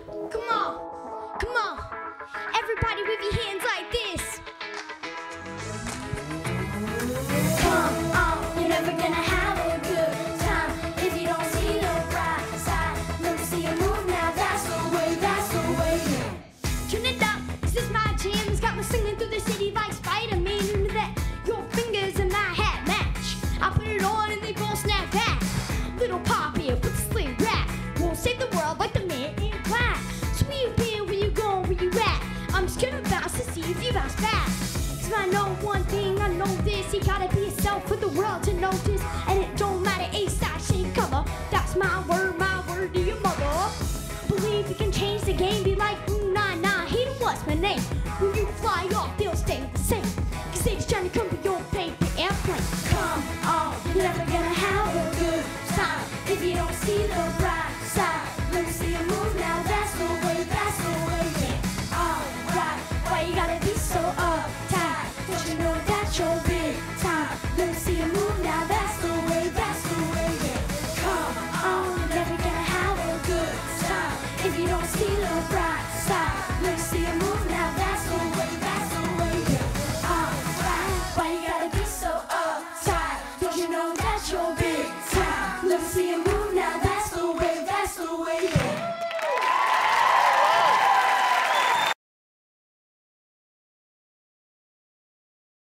Come on, come on. Everybody with your hands like this. Come on, you're never gonna have a good time if you don't see the bright side. Let me see you move now, that's the way, yeah. Turn it up, this is my jam. It's got me singing through the city like Spider-Man. Remember that your fingers and my hat match. I put it on and they both snap back. Little pop here, put the sleeve back. Won't save the world like the man in black. Sweet man, where you going, where you at? I'm just gonna bounce to see if you bounce back. Cause I know one thing, I know this. You gotta be yourself for the world to notice. And it don't matter age, size, shape, color. That's my word to your mother. Believe you can change the game, be like, ooh, nah, nah, he done what's my name. When you fly off, they'll stay the same. Cause they just trying to come to your paper airplane. Come on, you're never gonna have a good time if you don't see the bright side. Let me see you move now, that's the way, yeah. Alright, why you gotta be so uptight? Don't you know that's your big time? Let me see you move now, that's the way, yeah. Come on, you're never gonna have a good time if you don't see the bright side. Let me see you move now, that's the way, yeah. Alright, why you gotta be so uptight? Don't you know that's your big time? Let me see you move now, that's